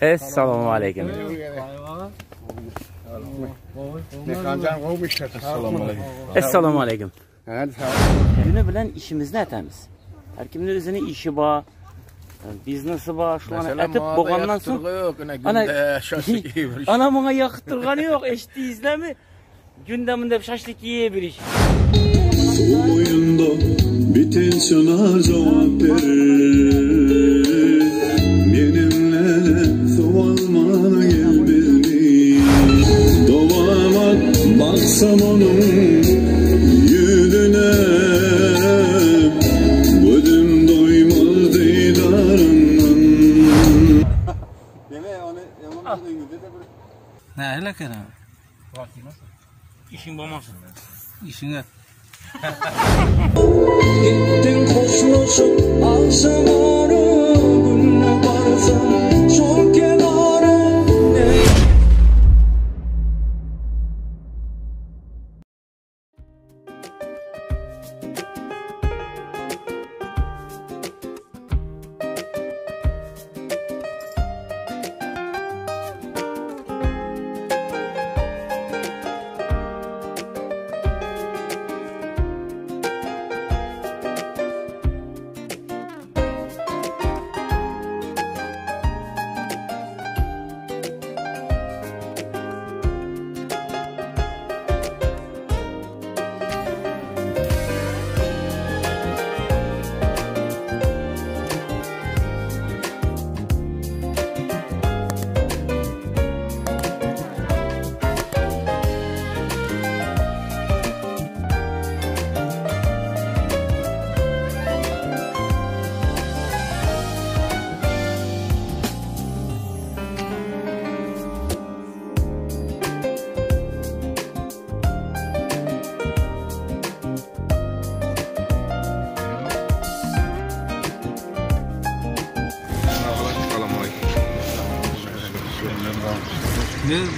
Esselamu aleyküm. Esselamu aleyküm. Günü bilen işimiz ne temiz? Herkimin özünün işi var. Biznesi var, şu an etip boğandan sonra. Ana bana yakıttırganı yok, eşti izlemi. Gündeminde şaşlık yiye bir iş. Oyunda bir tensiyona cevap verir. Benimle soğalmana gelmeli. Doğamak baksam onun yüzüne. Ne hele ki ne? İşin boğmasın. İşin et. Gittin koşmuşum alsam oğlum ne varsa son kenarı.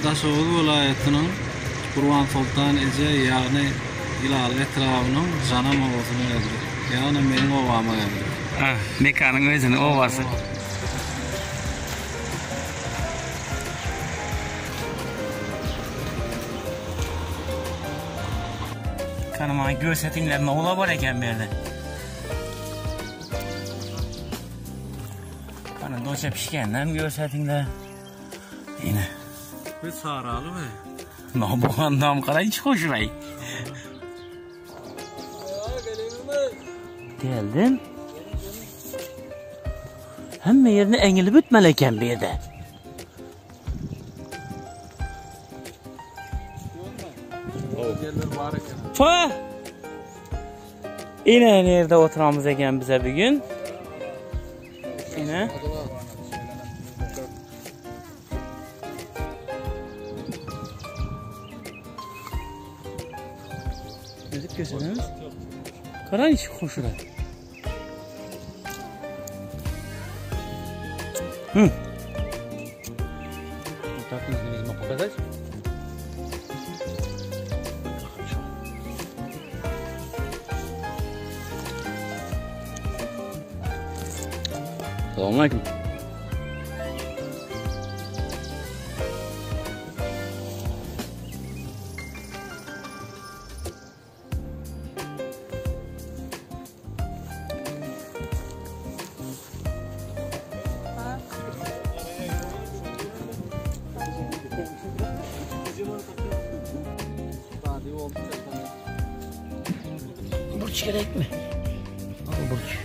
Daşoğlu vilayetinin Kurban Sultan Ece yani ilal etrafının canım ovasını yazıyor. Yani benim ovama yazıyor. Ha, mekanın özünün ovası. Kanımın görsetinler ne ola var eken berde. Kanım doça pişkenler görsetinler. Yine. Ve saralı mı? Ne bu anlam karayı çıkışırayım. Geldim. Hem yerine engeli bitmeleken bir de. Fah! Yine aynı yerde oturamız eken bize bir gün. Yine. Gözünüz. Karan içi koşular. Hı. Так нужно, видимо, показать. Салам алейкум. Burç gerek mi? Al burç.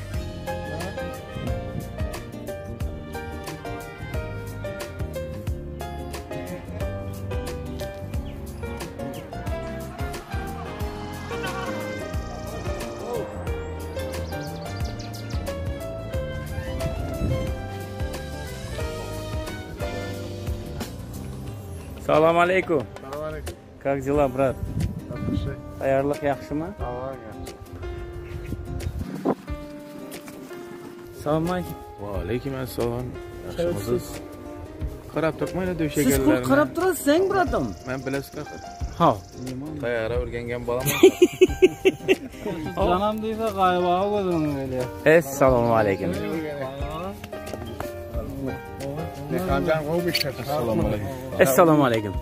Salam aleyküm. Salam aleyküm. Как дела, брат? Yaxşı. Ayarlık yaxşı mı? Allah'a yaxşı. Salamu aleyküm. Aleyküm selam. Yaxşımızız. Qarab turmayla döşe gəlirlər. Siz qarab durasınız sen bradım. Mən biləsi qarab. Ha. Tayara örgəngən balam. Canam deyirsə qaybağa qoydum elə. Esselamu aleyküm. Esselamu aleyküm.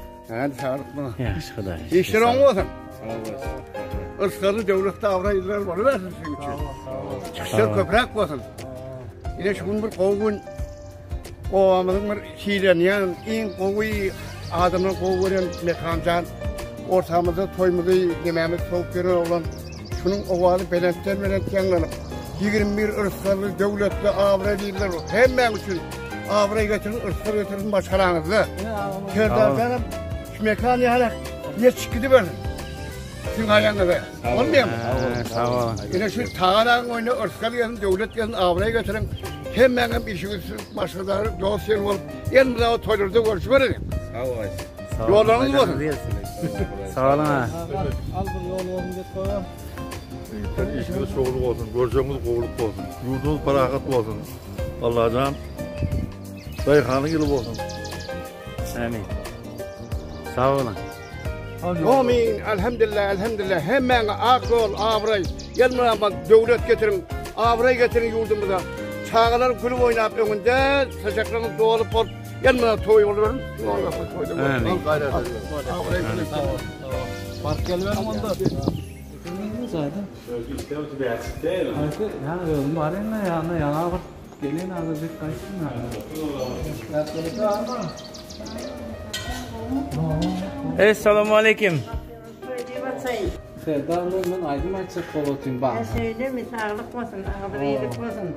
İştirak olsun. Irskları devlette avrayılar var. Versin çünkü. Çıksır köprek olsun. Yine şunun bir kovuğun kovamızın bir şeyden yani en kovuğu adamın kovuğunun mekancan ortamızda toymuzu dememiz soğuk görür olan şunun ovalı belentlerle 21 ırkları devlette avrayılar var. Hem ben için avrayı götürün, ırkları götürün başkalarınızı. Serdarcan'ın mekanı yani yetişkidi böyle. Çünkü ayağında da. Olmuyor mu? Sağ olun. Yine şu tağaların oyunu ırkları götürün, devlet götürün, avrayı götürün. Hem benim işimizin başkaları dosyalı olup yanımıza o toylarda görüşme verelim. Sağ olasın. Yollarınız olsun. Sağ olun. Al bunu yol olsun geç koyalım. İşimiz çoğuluk olsun, göreceğimiz koğuluk olsun, yurdumuz barakat olsun. Vallahi canım, dayıhanın yılı olsun. Amin. Sağ olun. Amin. Elhamdülillah, elhamdülillah. Hemen akıl, avrayı. Yanımıza bak, devlet getirin, avrayı getirin yurdumuza. Çağaların kulüp oynayıp önünde, saçaklarının doğalıp olup, yanımıza toy oluverin. Amin. Fark gelmez mi onda? Zaten. Yani yolun bari ne yana yana bak gelin azıcık kaçsın yani. Esselamu aleyküm. Serdarcan'ın aydın açık kolotun bak. Söyle misafirlik olsun, ağabeylik olsun.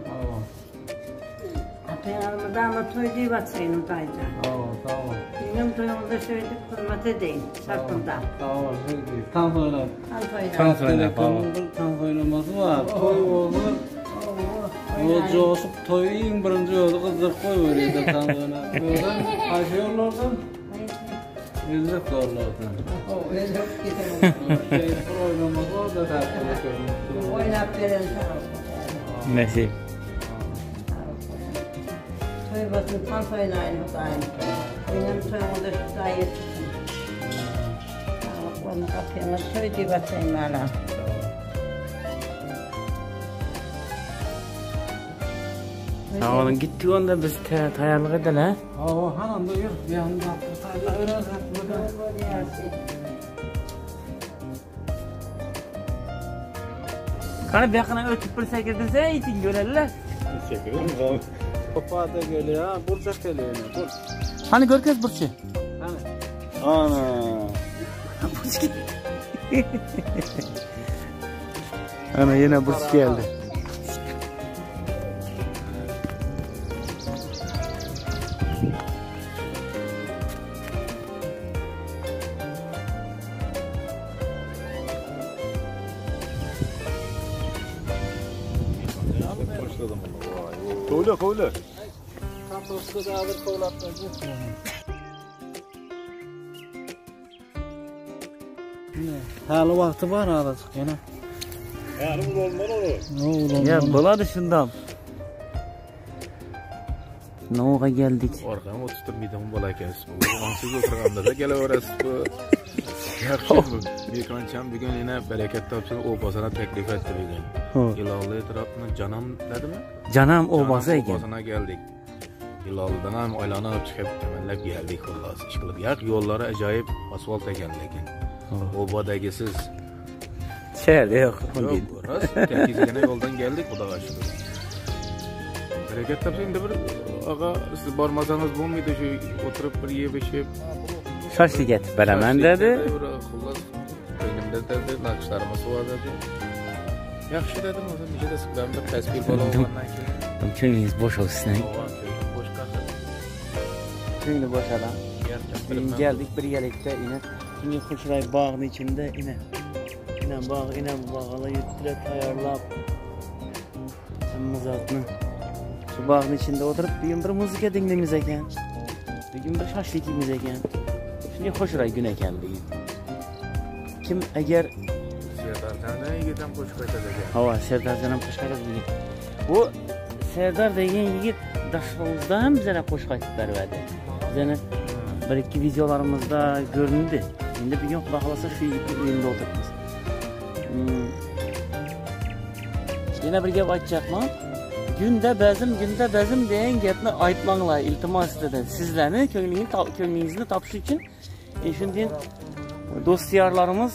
Peygamber'de ama toy diye batsayın dayıca. Tamam. Benim toyumda şöyle kırmat edeyim, şartında. Tamam, şöyle değil. Tam toyla. Tam toyla, tamam. Tam toylaması var. Toy olur. O coğusup toyu en birinci yolu kızdır koy öyle de tam toyla. Oradan aşıyorlardan. Yüzlük doğrulardan. Yüzlük gidelim. Şehir oynaması var da tartışılıyor. Oynap veren tarafı. Nesip. Basın tam soyuna aynı daim. Benim soyumda şu dair tutun. Onu kapıyana soy diye basayım hala. Sağ olun gitti onda biz tayarlık edin ha? Hanım da yok bir anda tayarlık öğrensin. Kanı bir yakına ötüp bir sekirdirse itin görerler. Sekirin tamam. Kopa'da geliyor ha, burçak geliyor yine, burç. Hani görkez burçu? Hani? Ana! Burç geldi. Ana yine burç geldi. Kovla kovla. Tam dostu da alır kovlatmaz. Hali vakti var azıcık yine. Yani bu olmalı olur. Ya dolar dışından. Noğa geldik. Orkana oturtup midemi balayken siz oturanda da geliveririz bu. Yaxşı Rahman can bir gün yine bereket tapsın obasına teklif etti bir gün. Hilallı etrafına canam dedi mi? Canam obasına geldik. Hilallıdan hem aylanıp çıkıp temellik geldik vallahi işkılıp. Yak yollara acayip asfalt ekenlik. Obadaki siz. Çel yok. Burası tekiz gene yoldan geldik bu da karşıda. Bereket tapsın da bir ağa siz barmazanız bulmuyordu şu oturup bir yiyip içip. Şaşlı getirip beraber dedi. Beynimde dedi, nakışlarımız var dedi. Yaxşı dedim o zaman, nice de sıklarımda təsbir bala olandan ki. Köyünüz boş olsun. Köyünü boş kalsın. Köyünü boş alan. Geldik bir yelekte inat. Şimdi Kuşray bağının içinde inat. İnan bağ, inan bağla yüklü tayarlap. Temmuz altını. Şu bağının içinde oturup bir gün bir müzik dinlemiz eken. Bir gün bir şaşlı ikimiz eken. Şimdi Kuşray gün eken değil. Kim eğer Serdarcan'a yigit'den koşuk edecek. Hava Serdarcan'a koşuk edecek. Bu Serdar deyin yigit daşlarımızda hem bize koşuk edecekler verdi. Bize bir iki videolarımızda göründü. Şimdi bir gün kulaklısı şu yigit'in önünde oturtmuş. Yine bir gibi açacak mı? günde bezim deyin getme ayıtmanla iltimas edin. Sizlerin köylünüzü tapışı için şimdi dostyarlarımız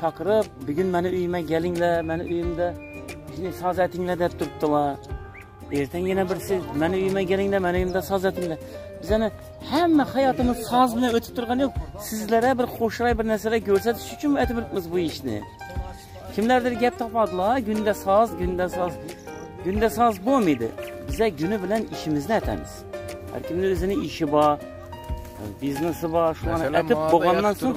çakırıp bir gün beni üyüme gelinle, beni üyümde şimdi saz etinle de tuttular. Erten yine birisi beni üyüme gelinle, beni üyümde saz etinle. Biz hani hemen hayatımız saz bile ötüp durgan yok. Sizlere bir hoşray bir nesere görsetiş için mi etibirtimiz bu işini? Kimlerdir gep tapadılar, günde saz, günde saz. Günde saz bu muydu? Bize günü bilen işimizde etemiz. Herkimin özünün işi var, biznesi var, şu an etip boğandan sonra...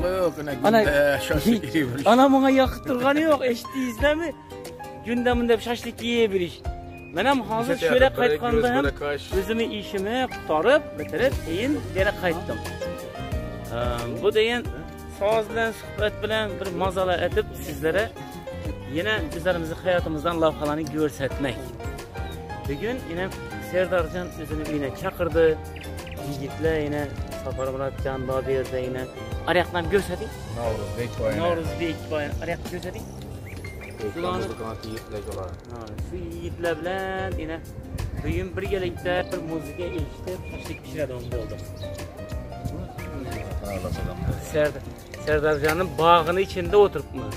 Ana bana yakıttırganı yok, eşitli izlemi. Gündeminde şaşlık yiyebiliş. Benim hazır şöyle kayıtkanda hem özümün işimi kurtarıp, bitirip, deyin, yere kayıttım. Bu deyin, saz bilen, sohbet bilen bir mazala etip sizlere yine bizlerimizi hayatımızdan lavhalarını görsetmek. Bugün yine Serdarcan özünü yine çakırdı. Yiğitler yine Rahman can verdi yine. Arayaklarını görsedik. Navruz Beyt bayan. Arayaklarını görsedik. Şu yiğitler bilen yine bugün bir gelikte bir müziğe ilişti. Taşlık pişirdi onda oldu. Serdarcan'ın bağını içinde oturtmuş.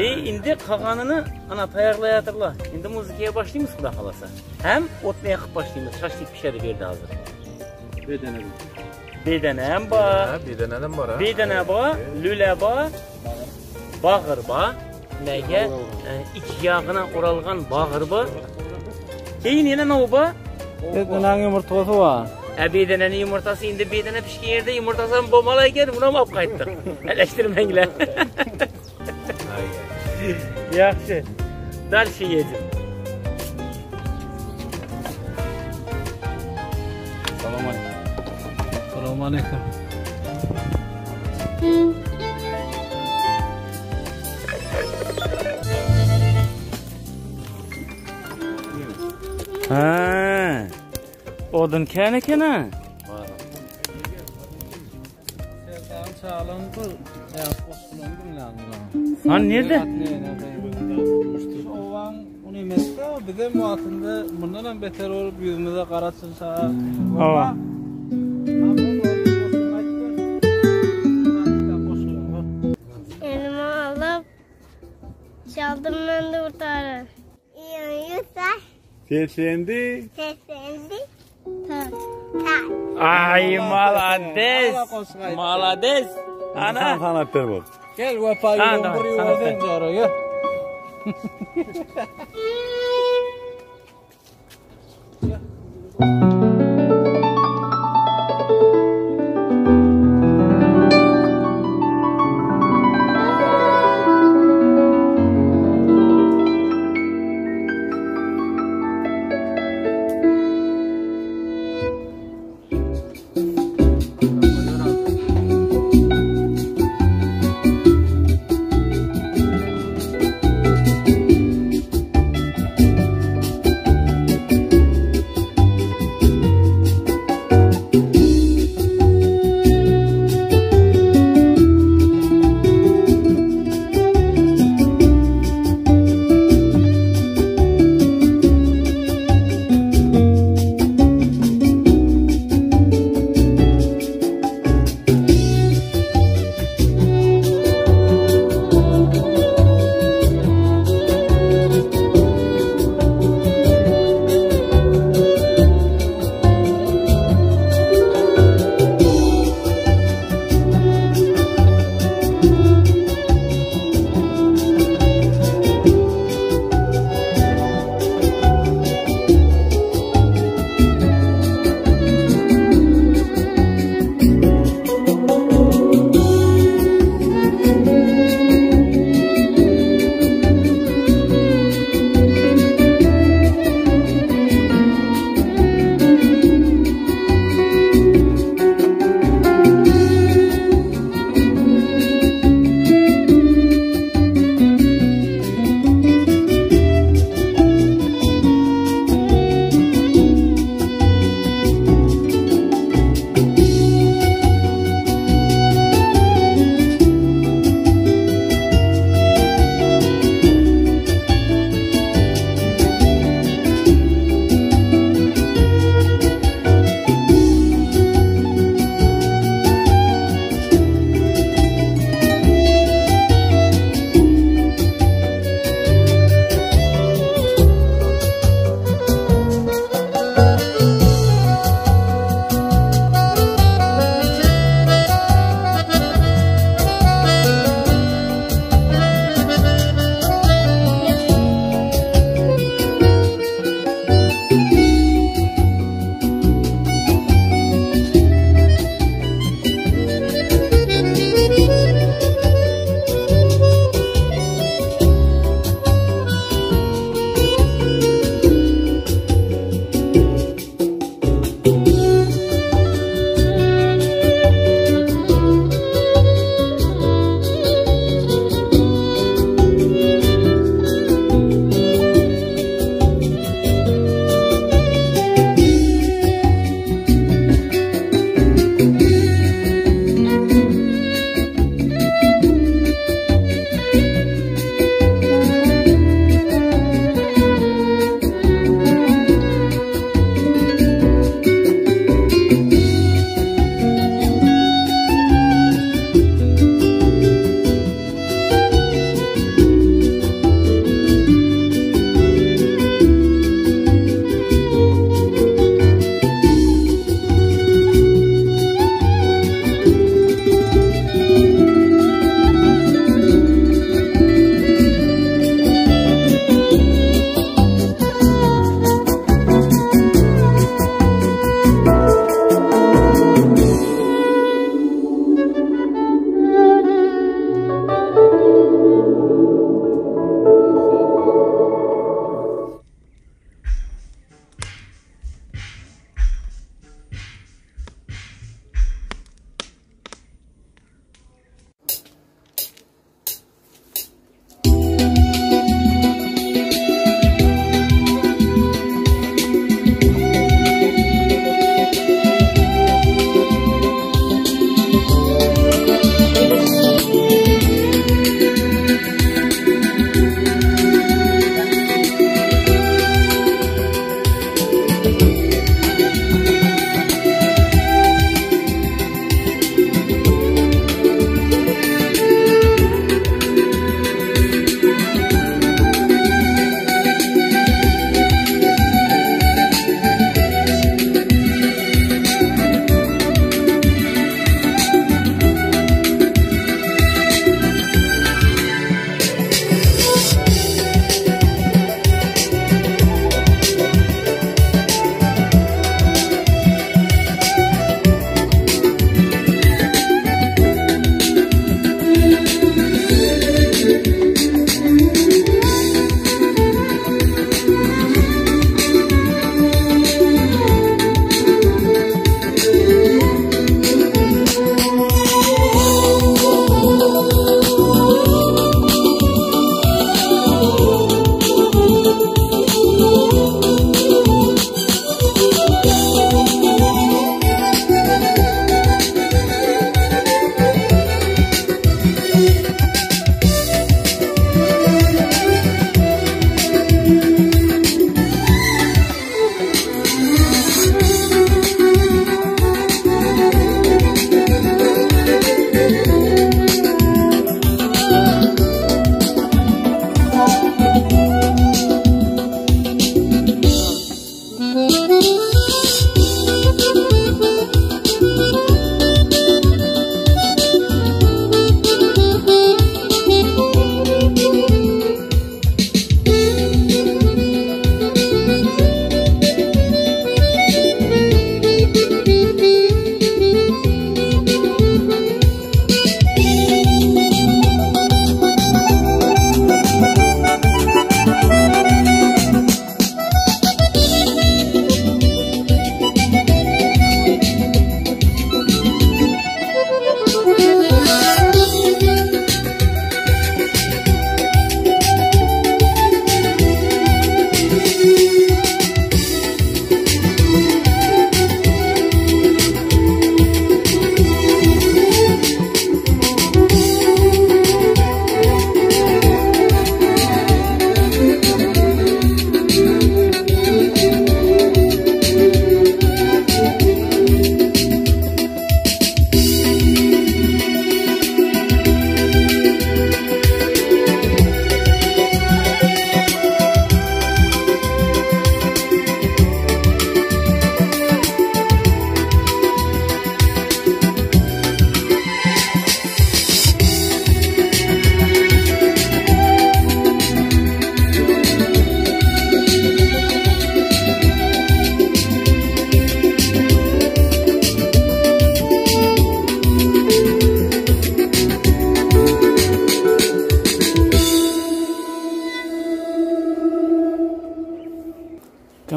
İndi kaganını ana tayarlayatırlar. İndi müziğe başlayayım mı da halasa? Hem otla yakıp başlayayım. Şaşlık pişeri verdi hazır. Bedenem ba. Bedenem var. Bedene ba, lüle ba, bağır ba. Nege iki yağına oralgan bağır ba. Keyin yine ne ba? Bedenenin yumurtası var. Bedenenin yumurtası indi bedene pişkin yerde yumurtasını bombalayken buna mı apkayttır? Eleştirmengler. Yaxşı. Dalşi yedim. Selamünaleyküm. Ha. Odun kene. Sen nerede? Ovan üniversite, bir de muhatında bundan beter olup yüzümüze karatsın sağa. Ama elime alıp çaldım ben de kurtarır. İyi yutlar. Seslendi. Ay malades. Malades. Ana. Sanatlar bu. Gel vefayı umuru oradan zoraya.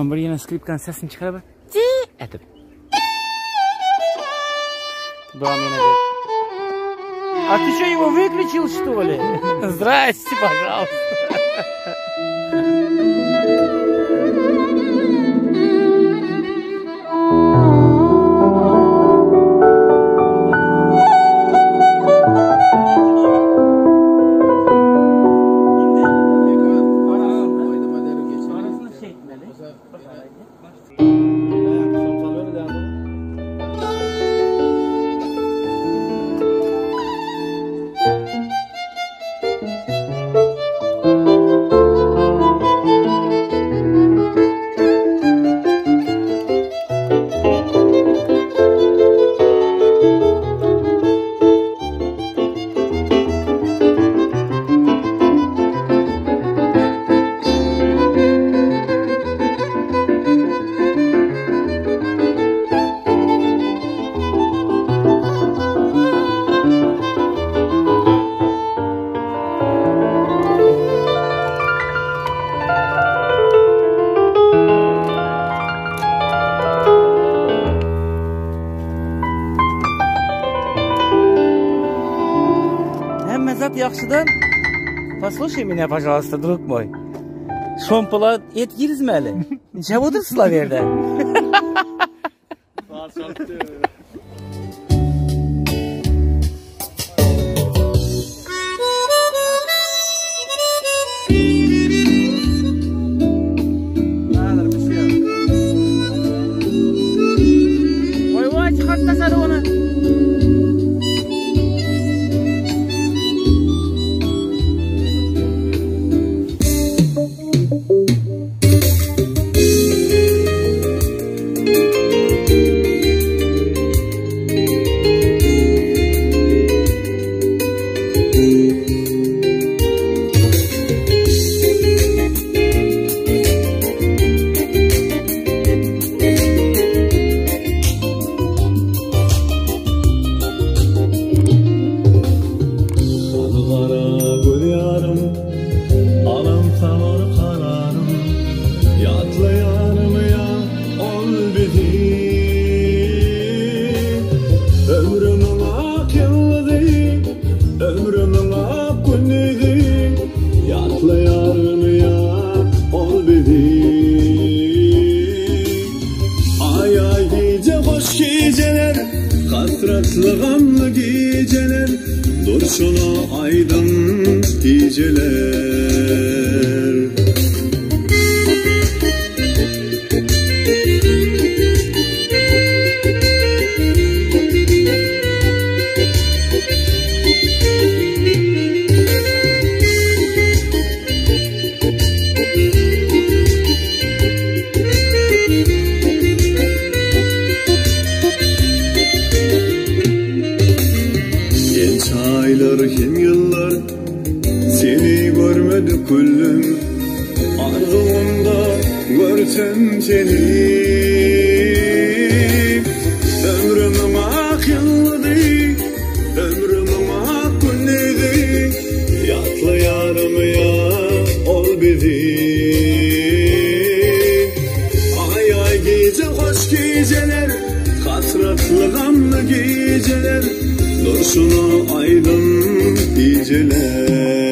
Ambur yine skripten sesini çıkar bak. Cii. Tabii. Devam yine bir. А ты что его выключил что ли? Здрасте, пожалуйста. Yaxşıdan послушай меня, пожалуйста, друг мой. Şompala yetkilizmeli. Necə otursunlar yerdə? Hasretli gamlı geceler, durşuna aydın geceler. Kim yıllar seni görmedi kulüm, arzumda görsem seni. Ömrüm akıllıdı, ömrüm akıllıydı, yatlı yarım ya ol bizi. Ay ay gece hoş geceler, hasretli gamlı geceler, durşuna aydın geceler.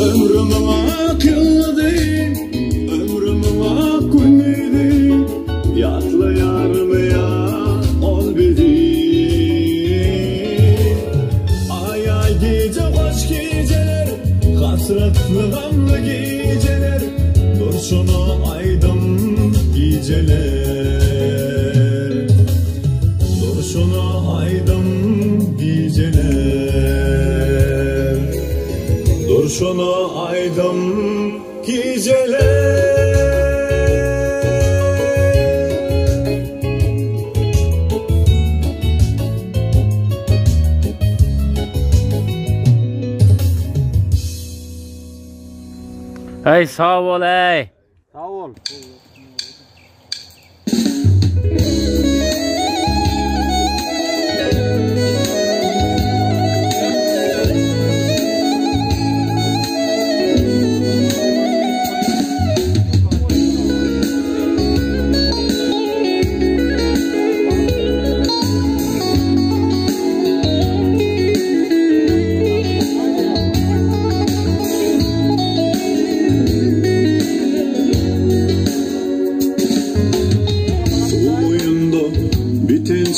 Ömrümün akıllıdı, ömrümün akıllıydı, yatlı yarım ya ol bizi. Ay ay gece hoş geceler, hasretli gamlı geceler, durşuna aydın geceler, durşuna aydın geceler. Durşuna aydın geceler. Ey sağ ol ey. Sağ ol.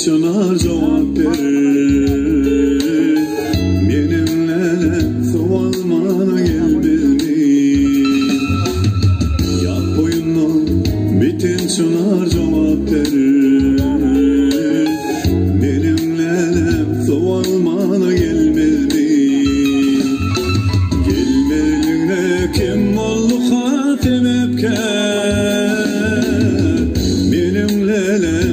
Şuna cevap verir, benimle soğuzmana gelmeli. Yap oyunun bitin şuna cevap verir, benimle soğuzmana gelmeli. Gelmeline kim oldu hatim hepken, benimle benimle lan.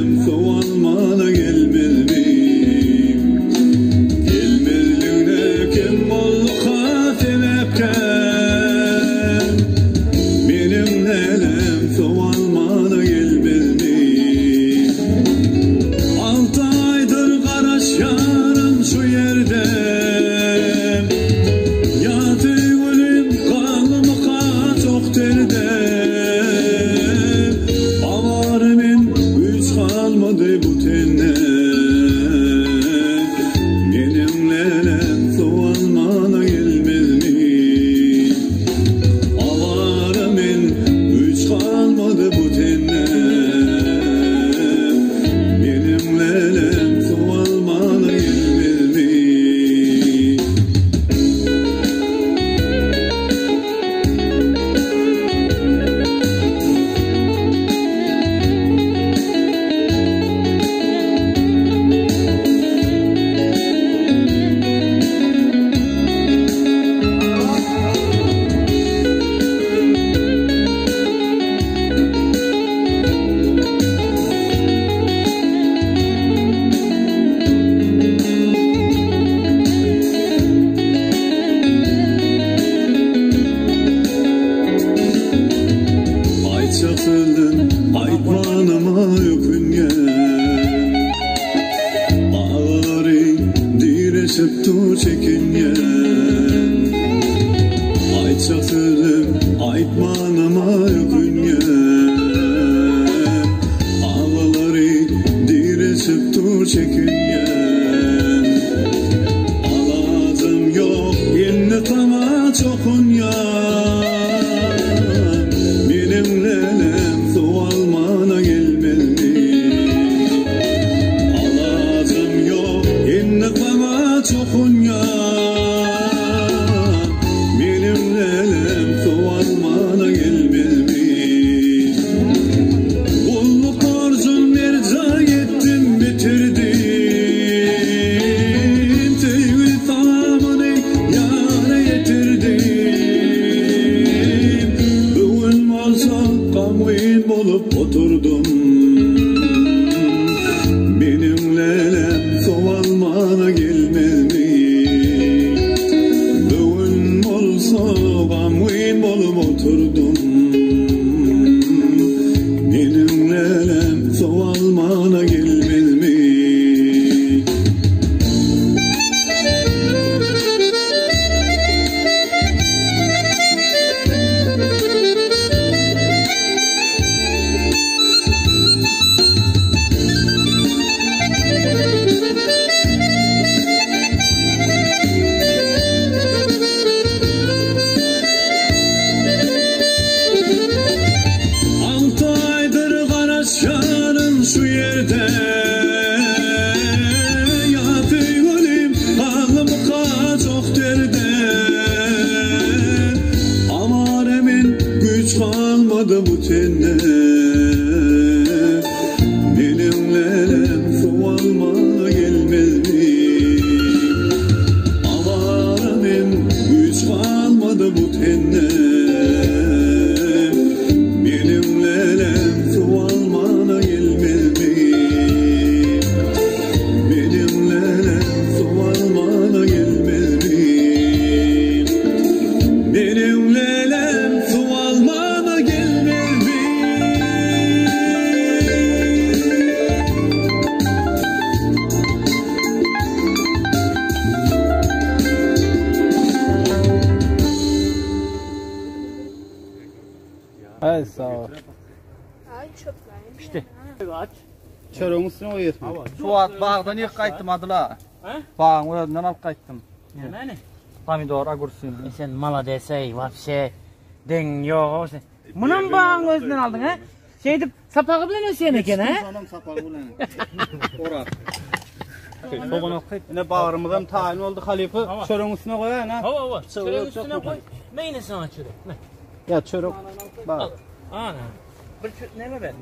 Ay sağ ol. Ay çöplerim. Pişti. Aç. Çörümüzünü oyatma. Suat bağdan ilk kayttım adıla. He? Bağın oradan alıp kayttım. Ne? Pomidor, agursun. Sen malades ey, vapse. Den yo. Bunun bağın özünden aldın ha? Şey deyip sapağı bilen ösyen eken ha? Tamam sapağı bilen. Orak. Ne bağırmadan tayin oldu halife. Çörün üstüne koy ha. Hava. Çörün üstüne koy. Neyine sana çörün? Ya çörün. Bak. Ana. Bir çörün neyme ben?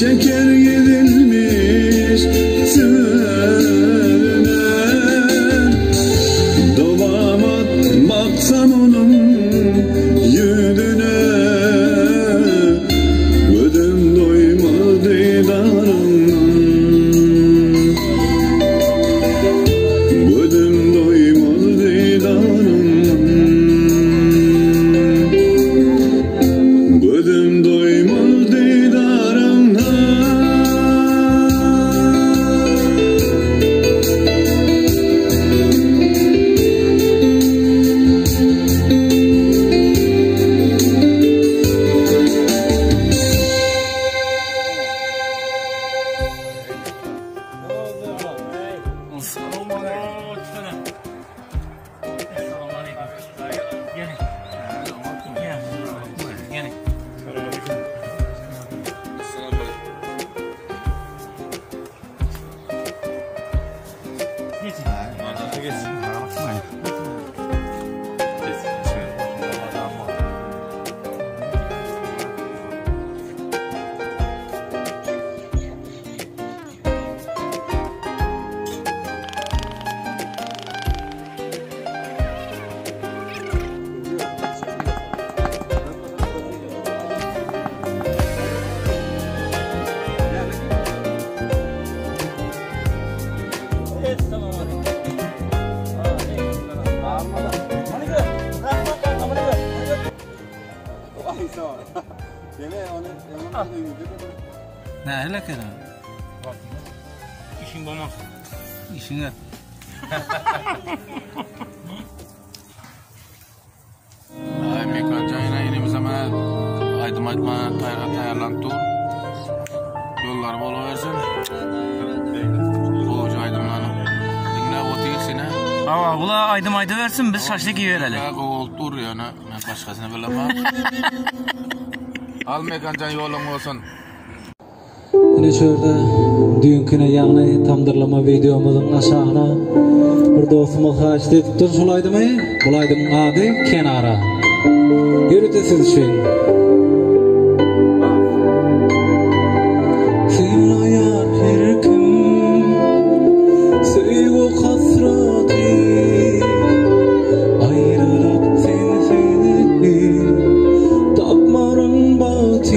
şeker yenilmiş sevene. Dolama baksam onun yüzüne, gözüm doymadı didarım, gözüm doymadı didarım, gözüm doymadı didarım. Ne hele kadar? İşin bana. İşine. Ay mekar çayına yine bir zaman aydım aytma tayarlandı. Yollar bol olsun. Bol aydımlanın. Dinle otirsine. Ama bula aydım aydı versin biz şaşlık yiyelim. Ya oltur yani. Ben başkasına böyle bak. Al mekan can yolun olsun. Yine şurada dünküne yani tamdırlama videomuzun aşağına bir dostumuz haç dedik dur şulaydı mı? Bulaydım adı kenara. Yürütesiz için. Sevlayar her kim sevgi hasrati ayrılık seni tapmarın batı.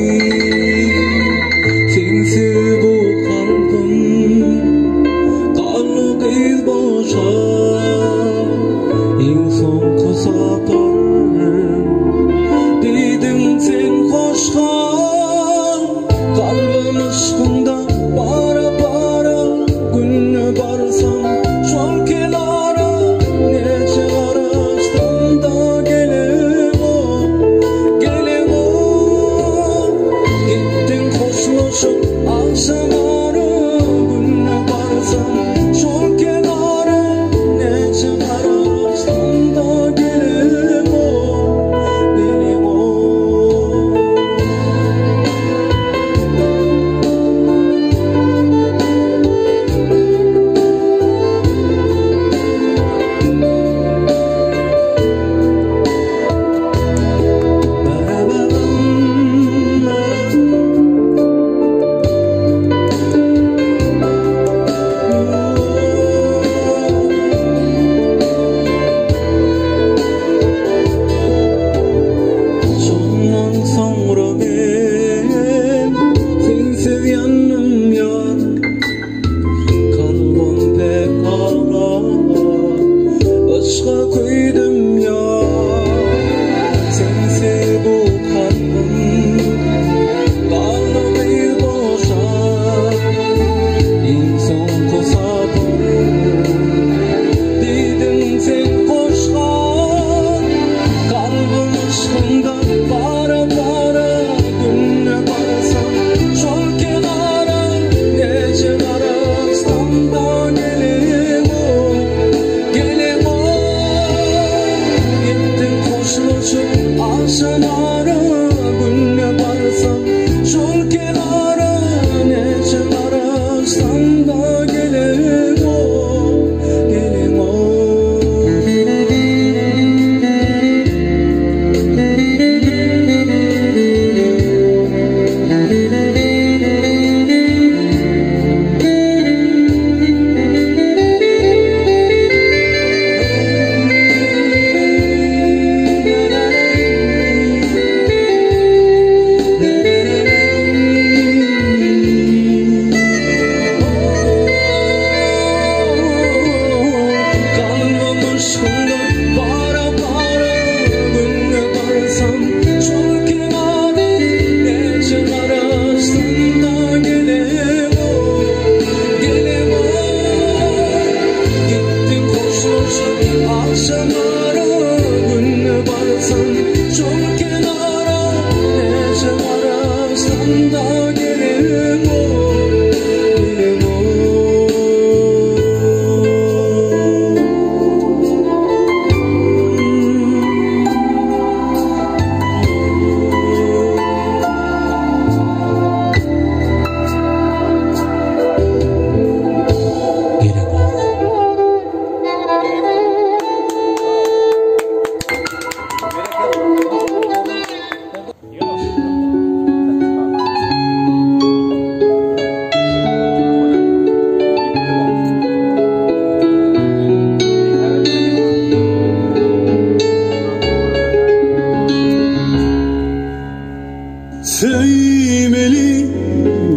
Sevmeli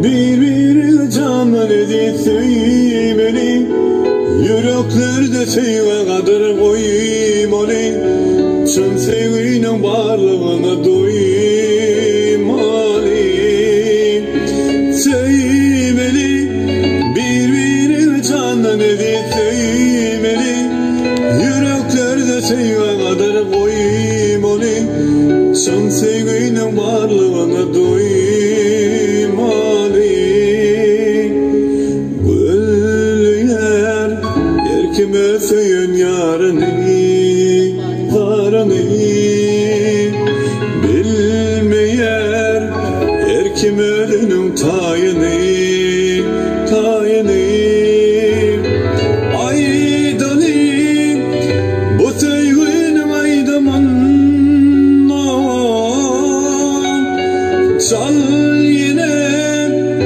bir canlar edip sevmeli, yüreklerde sevme kadar koymalı, sen sevginin varlığına doymalı. Sevmeli bir canlar edip sevmeli, yüreklerde sevme kadar koymalı, sen sevginin varlığına doymalı. Güller erkime söyün yarını, varını bilmeyer erkim ölünün tayını, tayını.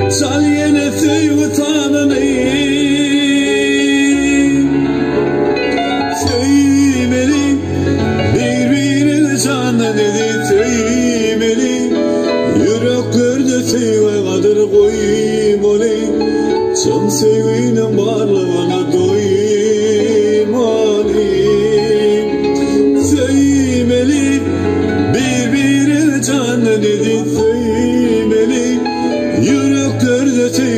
Sal yine sevtanını. Sevmeli birbirine canını sevmeli, yüreklerde sevme kadar koymalı, sen sevginin varlığına doymalı. Sevmeli birbirine canını sevmeli, yüreklerde sevme kadar koymalı, sen sevginin varlığına doymalı.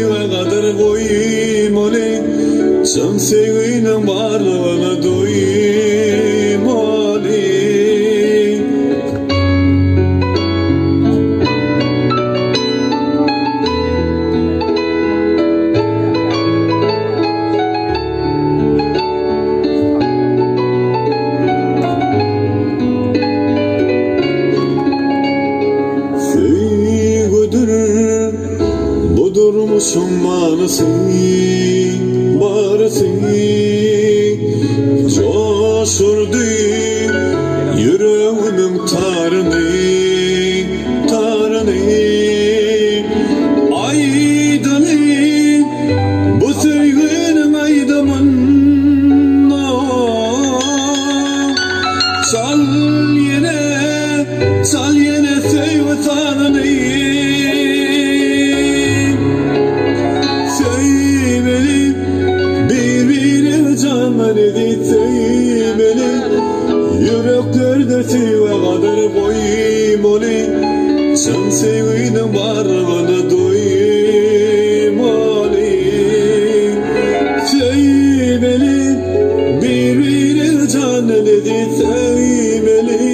Durmuşum manası, barısı coşurdu yüreğimin tarını, tarını. Aydalı bu sevginin aydamına, sal yine sevtanını. Sevmeli, yüreklerde sevme kadar koymalı, sen sevginin varlığına doymalı. Sevmeli, birbirine canını sevmeli,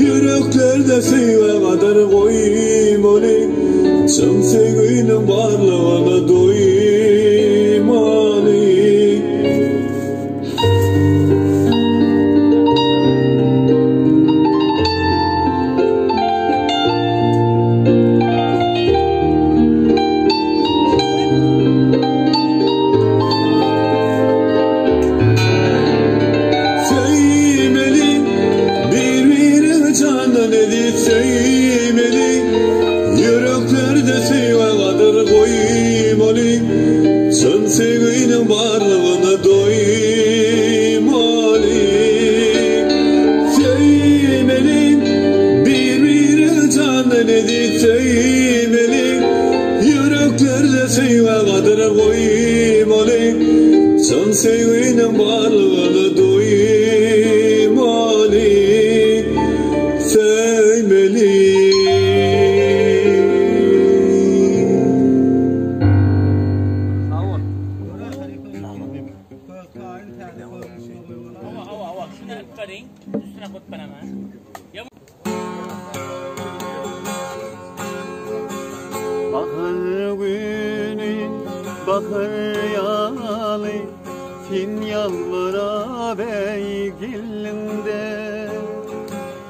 yüreklerde sevme kadar koymalı, sen sevginin varlığına doymalı. Sevmeli, yüreklerde sevme kadar koymalı, sen sevginin varlığına doymalı. Sevmeli, birbirine canını sevmeli, yüreklerde sevme kadar koymalı, sen sevginin varlığına doymalı. Üstüne kut bana mı? günü bakır yalı fin yalvara beygilinde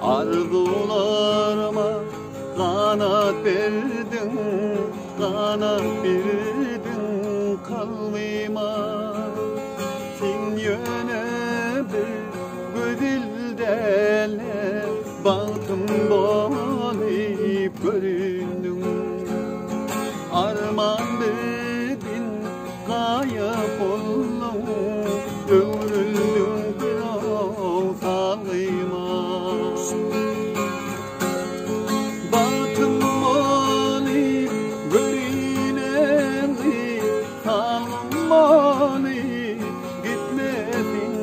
arzularıma kanat verdin, kanat verdin kalbime fin yöne bir güdül dele baktım boğulayıp göründüm arman bedin kayıp oldum övrüldüm kral kalbime baktım boğulayıp görünemli kalbim boğulayıp gitmedin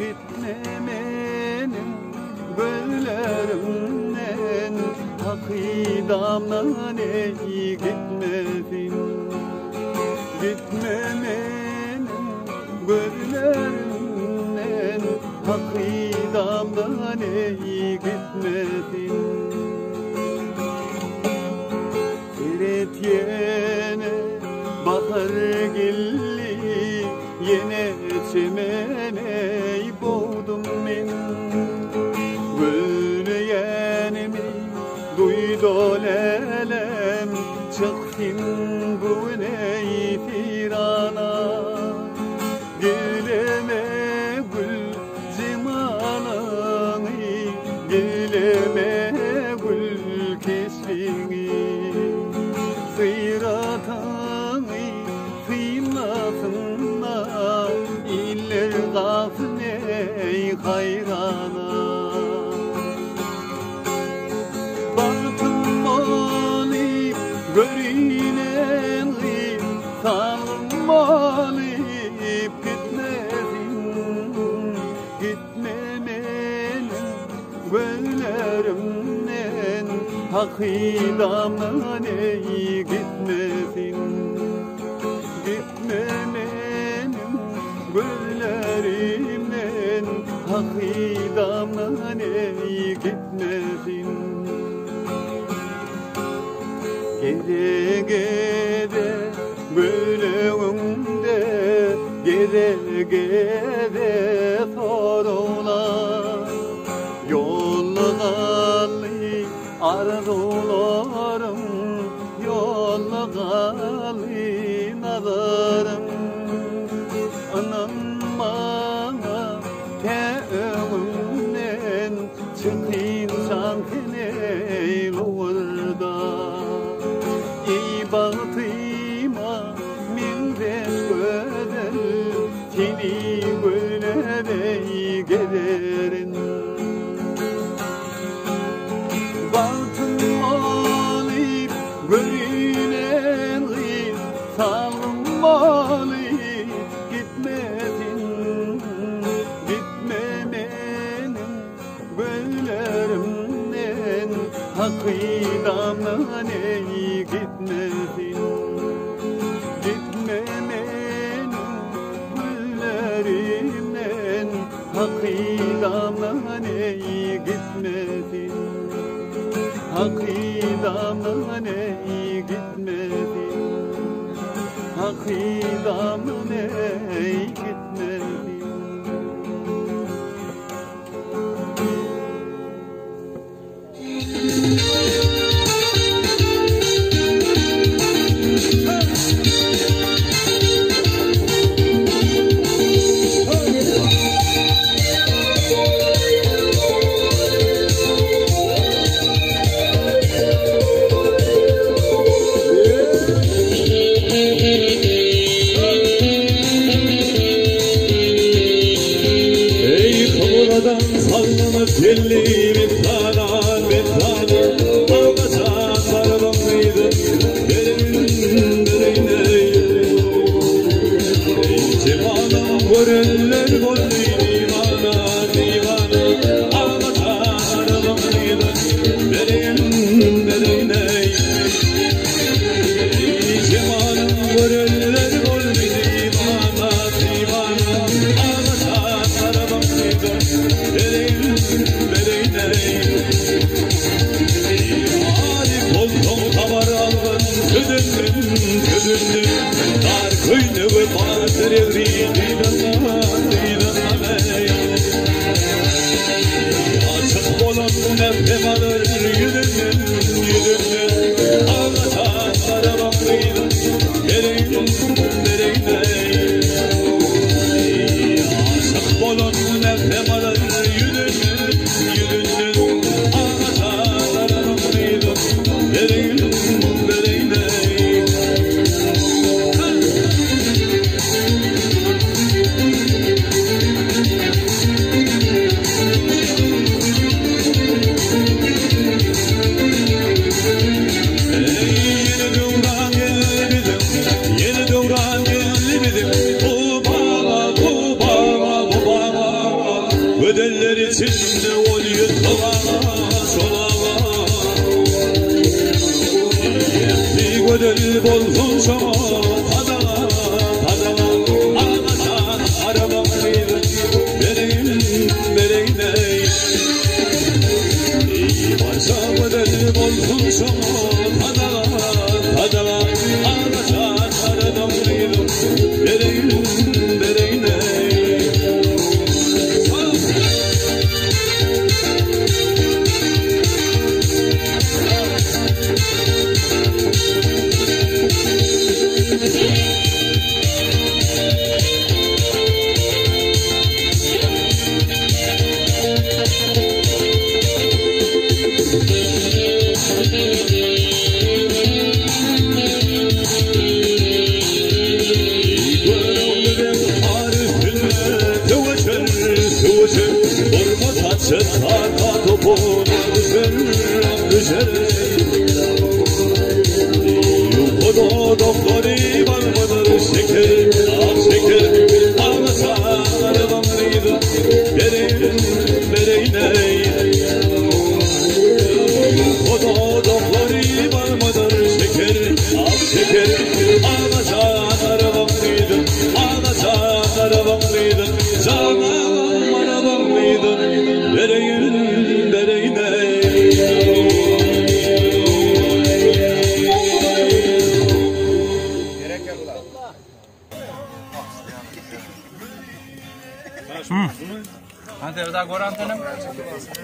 gitmemenin göllerimden takidamdan ey gitmedin gitmemenin göllerimden takidamdan ey gitmedin Firet yene bahar gilli yene çemeneyi boğdum min dolelem çıktım bu ney tirana güleme gül cimanani güleme gül kesini sıratani kıymatına iller gafne hayrana görünemli kalmalıyıp gitmedim gitmemenin göllerimden hakidamdan ey gitmedim gitmemenin göllerimden hakidamdan ey gitmedim gede gede bölümde gede gede torula yollagali arzularım yollagali nazarım anam bana teğümden çıkın sanki ney orada batıma mindes göder seni böyle bey gederin baktım alıp görünenli salım alıp gitmedin gitmemenin göllerimden hakidamdan ey gitmedin hakidamdan ey gitmedin hakidamdan ey gitmedin hakidamdan ey gitmedin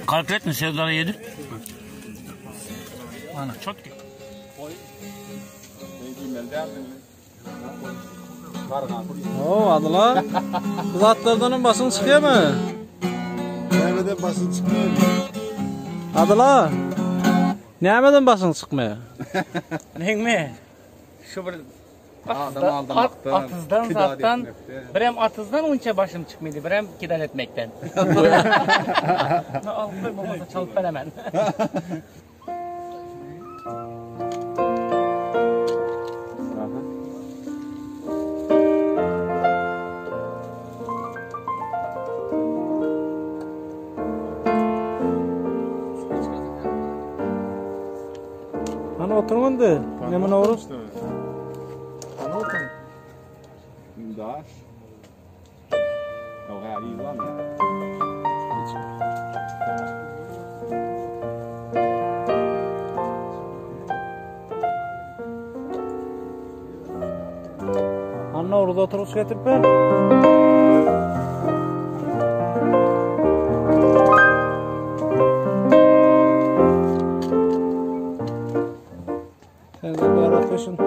Kalklet mi Serdar'a yedir? Ana çok ki. Oo adılar. Kulaklardanın basın çıkıyor mu? Nereden basın çıkmıyor? Adılar. Nereden basın çıkmıyor? Neng mi? Şu bir atızdan zaten birem atızdan unça başım çıkmaydı birem kidal etmekten. Alkol babası çalıp ben hemen. Ana oturmandı. Ne bana uğraş? Anne orada oturup getirip ver. Sen de bir aratıyorsun.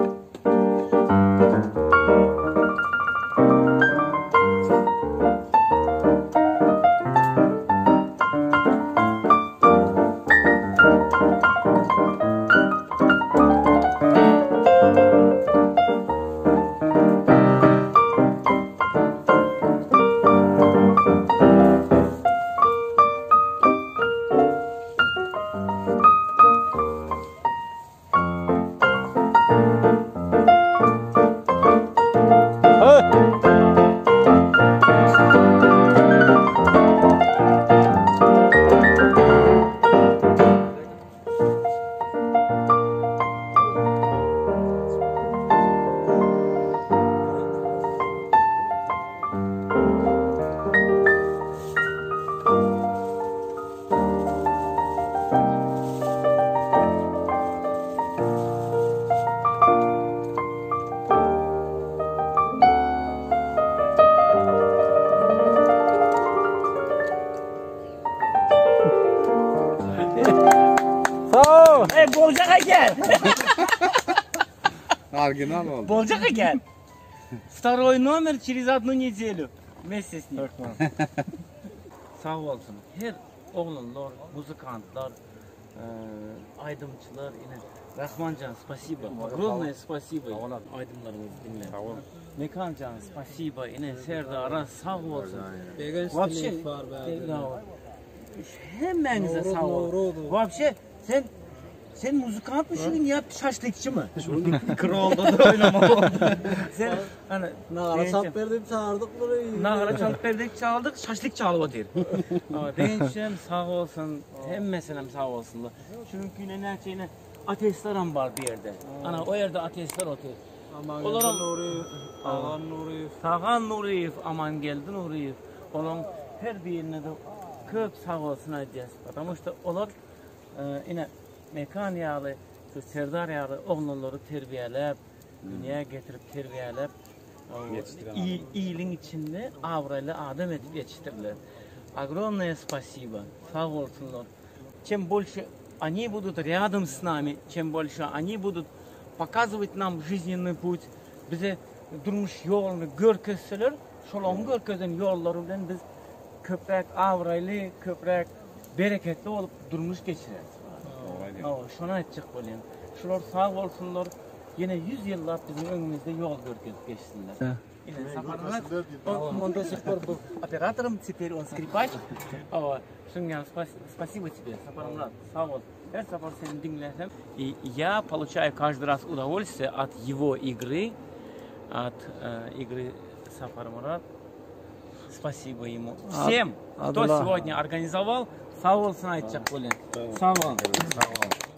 Original oldu. Bolacak ekan. Второй номер через одну неделю. Вместе с ним. Sağ olsun. Her oğlanlar, müzikantlar, aydınçılar yine. Rahman can, спасибо. Огромное спасибо. Aydınlarımızı dinle. Mekan can, спасибо. Yine Serdarcan sağ olsun. Вообще hemmenize sağ olsun. Вообще sen müzikant mısın ya şaşlıkçı mı? Kralda da oynama oldu. Sen hani nağara çalıp verdim çağırdık burayı. Nağara çalıp verdik çağırdık şaşlık çalıp atır. Ama gençlerim sağ olsun. Hemmesinem sağ olsunlar. Çünkü ne nerçeyine atestlerim var bir yerde. Ana o yerde atestler otur. Olan Nuriyev, Ağan Nuriyev, Tağan Nuriyev, Aman geldi Nuriyev. Olan her birine de köp sağ olsun edeceğiz. Ama işte onlar yine mekan yağlı, Serdar yağlı oğlanları terbiyelep, dünyaya getirip terbiyelep, iyiliğin içinde avrayla adam edip yetiştirirler. Огромное спасибо, sağ olsunlar. Чем больше они будут рядом с нами, чем больше они будут показывать нам жизненный путь, bize durmuş yolunu görkezseler, şolağın görkezen yollarından biz köprek avraylı, köprek bereketli olup durmuş geçiririz. Şuna edecek olayım. Şunlar sağ olsunlar. Yine 100 yıllar bizim önümüzde yol görkezip geçsinler. Onda şıkkır bu operatörüm, теперь он скрипач. Şunlar спасибо тебе, Сапарымрат, sağ ol. Her sefer seni dinlersem. Я получаю каждый раз удовольствие от его игры, от игры Сапарымрат. Спасибо ему. Всем, кто сегодня организовал, sağ olsun Aytçak Bulin. Sağ olun.